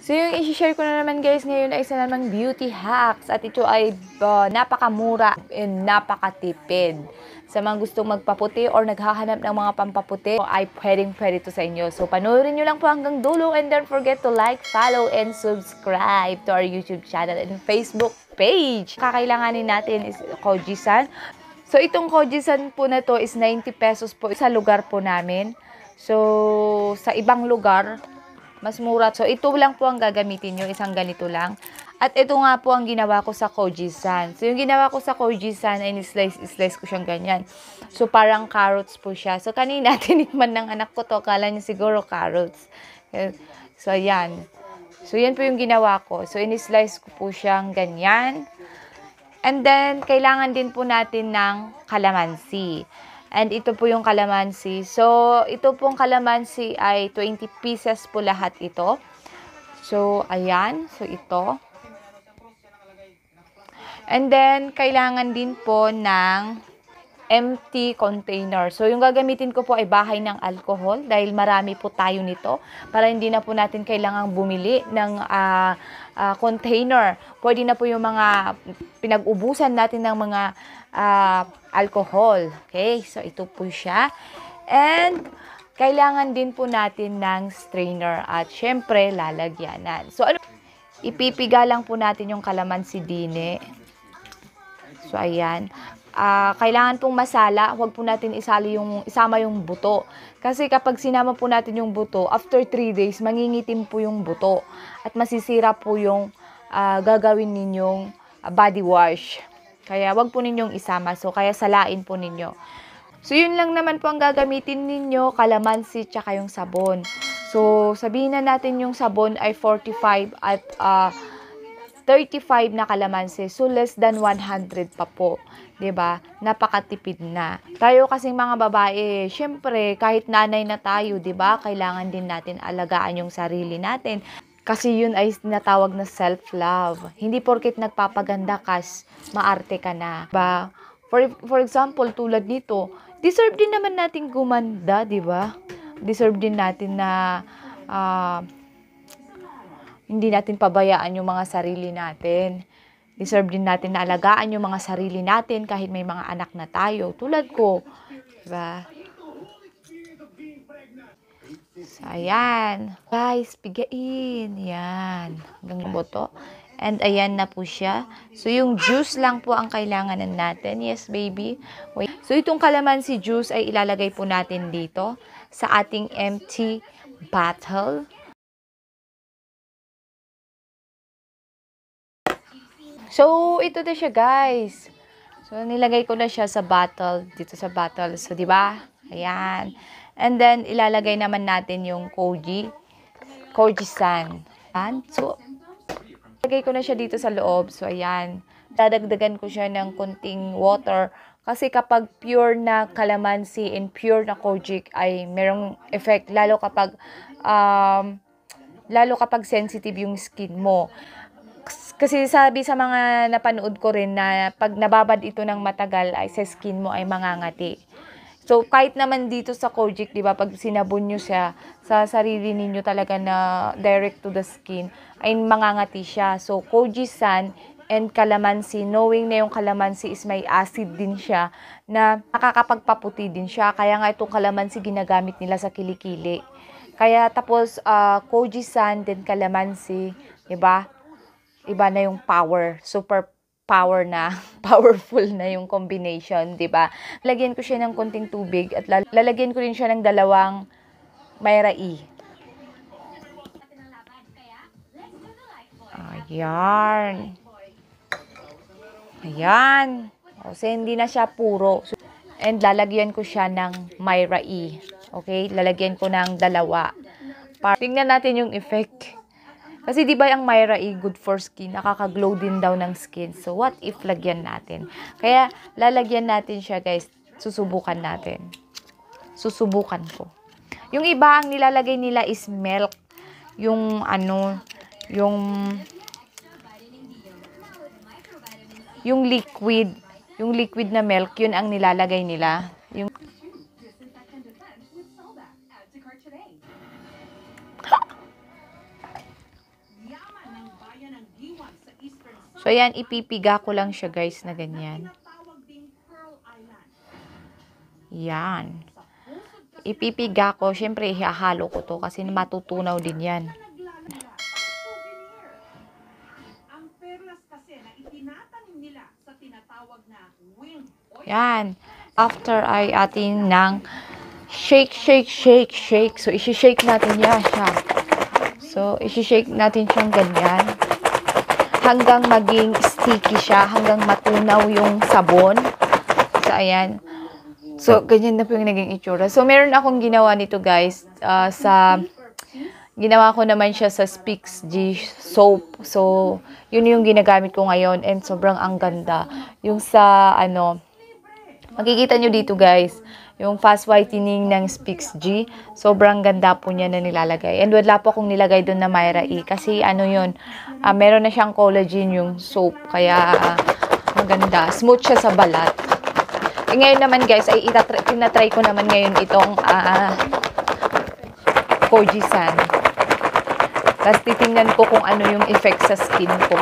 So, yung i-share ko na naman guys ngayon ay isa namang beauty hacks at ito ay napakamura and napakatipid. Sa mga gustong magpaputi or naghahanap ng mga pampaputi ay pwedeng-pwede ito sa inyo. So, panoorin nyo lang po hanggang dulo and don't forget to like, follow, and subscribe to our YouTube channel and Facebook page. Kakailanganin natin is Kojic San. So, itong Kojic San po na to is 90 pesos po sa lugar po namin. So, sa ibang lugar, mas mura. So, ito lang po ang gagamitin nyo. Isang ganito lang. At ito nga po ang ginawa ko sa Kojic San. So, yung ginawa ko sa Kojic San ay slice ko siyang ganyan. So, parang carrots po siya. So, kanina, tinikman ng anak ko to. Akala niya siguro carrots. So, ayan. So, yan po yung ginawa ko. So, in-slice ko po siyang ganyan. And then, kailangan din po natin ng kalamansi. And ito po yung kalamansi. So, ito pong kalamansi ay 20 pieces po lahat ito. So, ayan. So, ito. And then, kailangan din po ng empty container. So, yung gagamitin ko po ay bahay ng alcohol dahil marami po tayo nito para hindi na po natin kailangang bumili ng container. Pwede na po yung mga pinag-ubusan natin ng mga alcohol. Okay? So, ito po siya. And, kailangan din po natin ng strainer at syempre, lalagyanan. So, ano? Ipipiga lang po natin yung kalamansi dine. So, ayan. Kailangan pong masala, huwag po natin isama yung buto. Kasi kapag sinama po natin yung buto, after 3 days, mangingitim po yung buto. At masisira po yung gagawin ninyong body wash. Kaya huwag po ninyong isama. So, kaya salain po ninyo. So, yun lang naman po ang gagamitin ninyo, kalamansi, tsaka yung sabon. So, sabihin na natin yung sabon ay 45 at 35 na kalamansi. So, less than 100 pa po. 'Di ba? Napakatipid na. Tayo kasing mga babae, syempre, kahit nanay na tayo, 'di ba? Kailangan din natin alagaan yung sarili natin. Kasi yun ay tinatawag na self-love. Hindi porket nagpapaganda ka, maarte ka na. 'Di ba? For example, tulad nito, deserve din naman natin gumanda, 'di ba? Deserve din natin na hindi natin pabayaan yung mga sarili natin. Deserve din natin na alagaan yung mga sarili natin kahit may mga anak na tayo. Tulad ko. Diba? So, ayan. Guys, pigain. Ayan. Hanggang boto. And ayan na po siya. So, yung juice lang po ang kailanganan natin. Yes, baby. Wait. So, itong kalamansi juice ay ilalagay po natin dito sa ating empty bottle. So, ito na siya, guys. So, nilagay ko na siya sa bottle. Dito sa bottle. So, diba? Ayan. And then, ilalagay naman natin yung Kojic San. So, ilagay ko na siya dito sa loob. So, ayan. Dadagdagan ko siya ng konting water. Kasi kapag pure na kalamansi and pure na kojic ay merong effect. Lalo kapag sensitive yung skin mo. Kasi sabi sa mga napanood ko rin na pag nababad ito ng matagal ay sa skin mo ay mangangati. So, kahit naman dito sa Kojic, di ba, pag sinabon nyo siya sa sarili ninyo talaga na direct to the skin, ay mangangati siya. So, Kojic San and kalamansi, knowing na yung kalamansi is may acid din siya, na nakakapagpaputi din siya. Kaya nga itong kalamansi ginagamit nila sa kilikili. Kaya tapos, Kojic San, then kalamansi, di ba? Iba na yung power, super power na, powerful na yung combination, di ba? Lagyan ko siya ng konting tubig at lalagyan ko rin siya ng dalawang Myra E. Ayan. Ayan. O, so, hindi na siya puro. And lalagyan ko siya ng Myra E. Okay? Lalagyan ko ng dalawa. Tingnan natin yung effect. Kasi di ba ang Myra E good for skin, nakaka-glow din daw ng skin. So what if lagyan natin? Kaya lalagyan natin siya, guys. Susubukan natin. Susubukan ko. Yung iba ang nilalagay nila is milk. Yung liquid, na milk, yun ang nilalagay nila. Yung So, ayan, ipipiga ko lang siya, guys, na ganyan. Yan. Ipipiga ko. Siyempre, ihahalo ko to kasi matutunaw din yan. Yan. After ay atin ng shake, shake, shake, shake. So, isi-shake natin yan siya. So, isi-shake natin siyang ganyan. Hanggang maging sticky siya. Hanggang matunaw yung sabon. So, ayan. So, ganyan na po yung naging itsura. So, meron akong ginawa nito, guys. Ginawa ko naman siya sa SpeaksG soap. So, yun yung ginagamit ko ngayon. And sobrang ang ganda. Yung sa, ano, makikita nyo dito, guys. Yung fast whitening ng SpeaksG. Sobrang ganda po niya na nilalagay. And wala po akong nilagay doon na Myra E. Kasi, ano yun, meron na siyang collagen yung soap. Kaya, maganda. Smooth siya sa balat. Eh, ngayon naman guys, ay tinatry ko naman ngayon itong Kojic San. Tapos titingnan ko kung ano yung effect sa skin ko.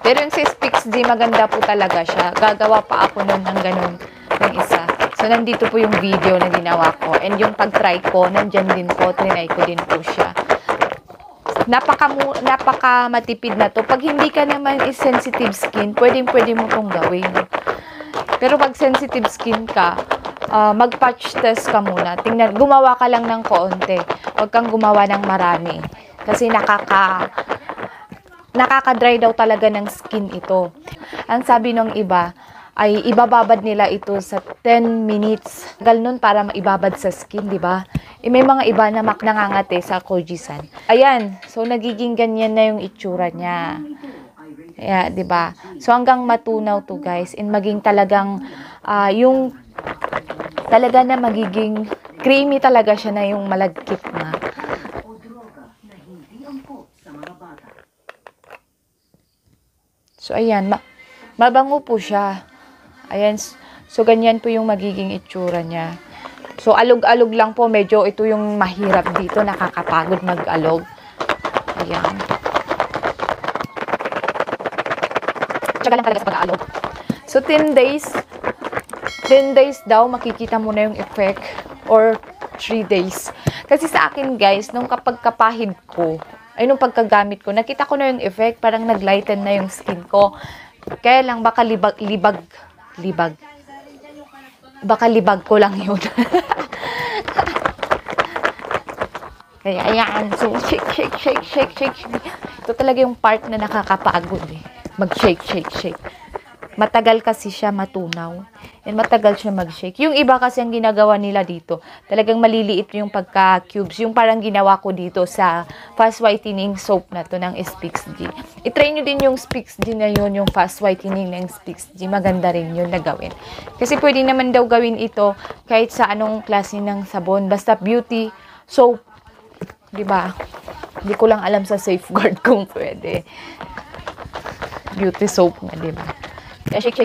Pero yung si SpeaksG, maganda po talaga siya. Gagawa pa ako nun ng ganun, ng isa. So, nandito po yung video na ginawa ko. And yung pag-try ko, nandyan din po. Trinay ko din po siya. Napaka matipid na to. Pag hindi ka naman is sensitive skin, pwedeng mo pong gawin. Pero pag sensitive skin ka, mag-patch test ka muna. Tingnan, gumawa ka lang ng konti. Huwag kang gumawa ng marami. Kasi nakaka-dry daw talaga ng skin ito. Ang sabi ng iba, ay ibababad nila ito sa 10 minutes. Tagal nun para maibabad sa skin, di ba? E, may mga iba na nangangate sa Kojic San. Ayan, so nagiging ganyan na yung itsura niya. Yeah, 'di ba? So hanggang matunaw to, guys, and maging talagang yung talaga na magiging creamy talaga siya na yung malagkit na. So ayan, mabango po siya. Ayan, so ganyan po yung magiging itsura niya. So alog-alog lang po, medyo ito yung mahirap dito, nakakapagod mag-alog. Ayan. Tsaga lang talaga sa pag-aalog. So, 10 days daw, makikita mo na yung effect. Or, 3 days. Kasi sa akin, guys, nung kapagkapahid ko, ay nung pagkagamit ko, nakita ko na yung effect. Parang naglighten na yung skin ko. Kaya lang, baka libag ko lang yun. Kaya, ayan. So, shake. Ito talaga yung part na nakakapagod, eh. Mag-shake. Matagal kasi siya matunaw. And matagal siya mag-shake. Yung iba kasi ang ginagawa nila dito, talagang maliliit yung pagka-cubes. Yung parang ginawa ko dito sa fast whitening soap na to ng SpeaksG. I-try nyo din yung SpeaksG na yun, yung fast whitening ng SpeaksG. Maganda rin yun na gawin. Kasi pwede naman daw gawin ito kahit sa anong klase ng sabon. Basta beauty soap. Diba? Hindi ko lang alam sa safeguard kung pwede. Beauty soap nga, diba? Kaya shake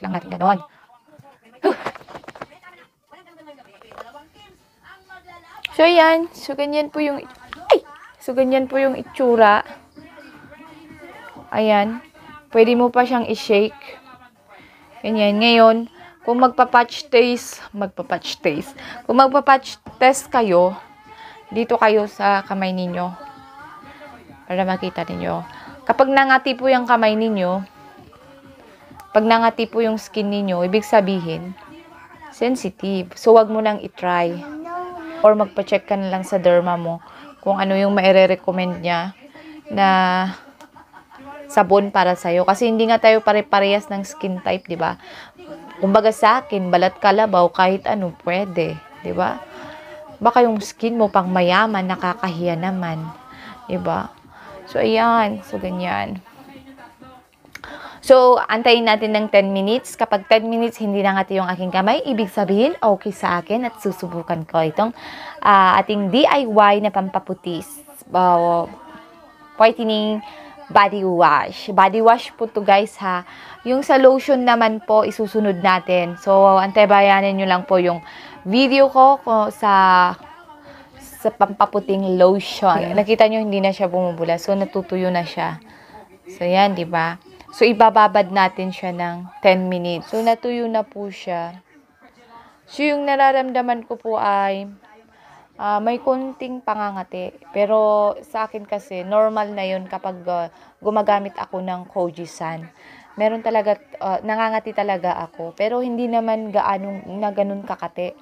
lang natin ganoon. So, yan. So, ganyan po yung itsura. Ayan. Pwede mo pa siyang i-shake. Ganyan. Ngayon, kung magpa-patch test kayo, dito kayo sa kamay ninyo. Para makita ninyo. Kapag nangati po yung kamay ninyo, pag nangati po yung skin ninyo, ibig sabihin, sensitive. So, wag mo nang itry. Or magpa-check ka na lang sa derma mo kung ano yung maire-recommend niya na sabon para sa'yo. Kasi hindi nga tayo pare-parehas ng skin type, di ba? Kumbaga sa akin, balat kalabaw, kahit ano pwede, di ba? Baka yung skin mo pang mayaman, nakakahiya naman, di ba? So, ayan. So, ganyan. So, antayin natin ng 10 minutes. Kapag 10 minutes, hindi nangati yung aking kamay. Ibig sabihin, okay sa akin at susubukan ko itong ating DIY na pampaputis. Whitening body wash. Body wash po to, guys, ha. Yung sa lotion naman po, isusunod natin. So, antabayanin nyo lang po yung video ko sa sa pampaputing lotion. Nakita nyo, hindi na siya bumubula. So, natutuyo na siya. So, yan, di ba? So, ibababad natin siya ng 10 minutes. So, natuyo na po siya. So, yung nararamdaman ko po ay may konting pangangati. Pero, sa akin kasi, normal na yun kapag gumagamit ako ng Kojic San. Meron talaga, nangangati talaga ako. Pero, hindi naman ganun kakati.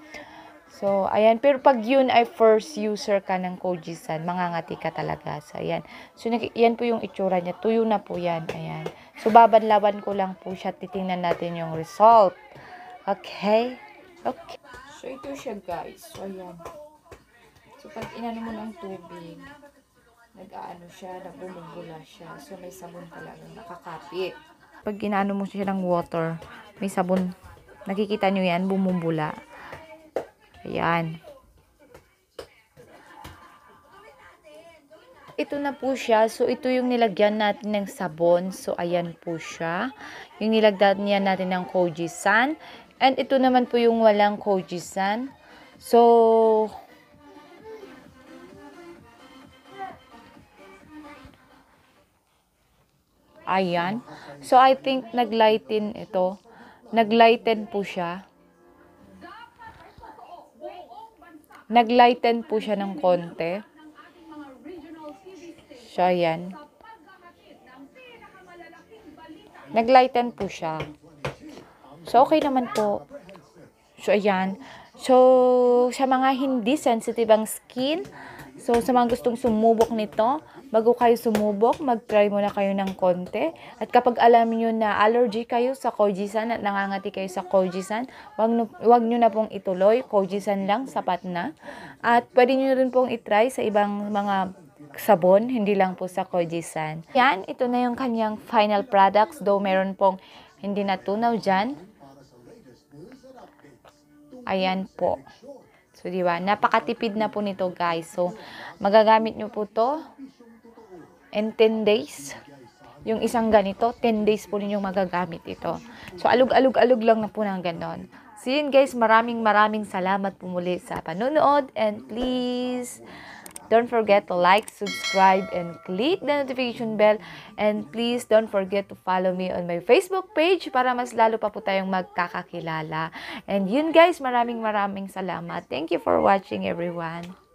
So, ayan. Pero pag yun ay first user ka ng Kojic San, mangangati ka talaga. So, ayan. So, yan po yung itsura niya. Tuyo na po yan. Ayan. So, babadlawan ko lang po siya. Titingnan natin yung result. Okay? Okay. So, ito siya, guys. So, ayan. So, pag inano mo ng tubig, nag-aano siya, nabumubula siya. So, may sabon talaga. Nakakapit. Pag inano mo siya ng water, may sabon. Nakikita nyo yan, bumubula. Ayan. Ito na po siya. So, ito yung nilagyan natin ng sabon. So, ayan po siya. Yung nilagyan natin ng Kojic San. And ito naman po yung walang Kojic San. So, ayan. So, I think nag-lighten ito. Nag-lighten po siya. Naglighten po siya ng konti. Siya yan. Naglighten po siya. So, okay naman po. So, ayan. So, sa mga hindi sensitive ang skin, so, sa mga gustong sumubok nito, bago kayo sumubok, mag-try muna kayo ng konti. At kapag alam niyo na allergy kayo sa Kojic San at nangangati kayo sa Kojic San, wag niyo na pong ituloy. Kojic San lang, sapat na. At pwede niyo rin pong itry sa ibang mga sabon, hindi lang po sa Kojic San. Yan, ito na yung kanyang final products, though meron pong hindi natunaw dyan. Ayan po. So, di ba? Napakatipid na po nito, guys. So, magagamit nyo po to in 10 days. Yung isang ganito, 10 days po ninyong magagamit ito. So, alug-alug-alug lang na po ng ganon. So, yun, guys. Maraming salamat po muli sa panonood. And please, don't forget to like, subscribe, and click the notification bell. And please, don't forget to follow me on my Facebook page para mas lalo pa po tayong magkakakilala. And yun guys, maraming salamat. Thank you for watching everyone.